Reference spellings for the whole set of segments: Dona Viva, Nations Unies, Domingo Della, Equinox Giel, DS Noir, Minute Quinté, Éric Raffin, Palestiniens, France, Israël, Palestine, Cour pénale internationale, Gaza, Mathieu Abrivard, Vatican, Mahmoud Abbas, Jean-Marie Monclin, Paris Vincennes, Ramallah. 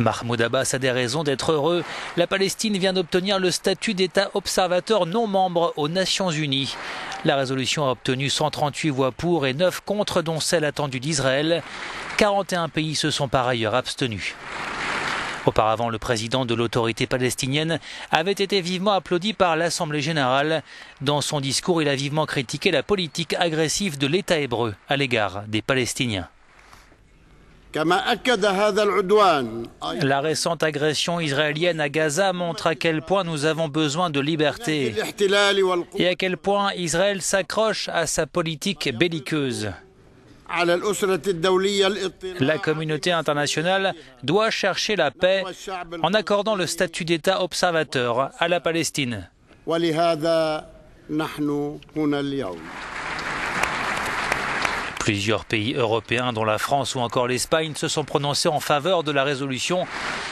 Mahmoud Abbas a des raisons d'être heureux. La Palestine vient d'obtenir le statut d'État observateur non membre aux Nations Unies. La résolution a obtenu 138 voix pour et 9 contre, dont celle attendue d'Israël. 41 pays se sont par ailleurs abstenus. Auparavant, le président de l'autorité palestinienne avait été vivement applaudi par l'Assemblée générale. Dans son discours, il a vivement critiqué la politique agressive de l'État hébreu à l'égard des Palestiniens. La récente agression israélienne à Gaza montre à quel point nous avons besoin de liberté et à quel point Israël s'accroche à sa politique belliqueuse. La communauté internationale doit chercher la paix en accordant le statut d'État observateur à la Palestine. Plusieurs pays européens, dont la France ou encore l'Espagne, se sont prononcés en faveur de la résolution.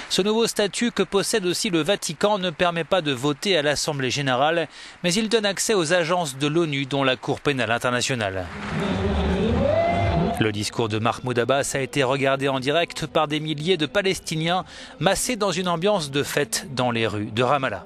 Ce nouveau statut que possède aussi le Vatican ne permet pas de voter à l'Assemblée générale, mais il donne accès aux agences de l'ONU, dont la Cour pénale internationale. Le discours de Mahmoud Abbas a été regardé en direct par des milliers de Palestiniens massés dans une ambiance de fête dans les rues de Ramallah.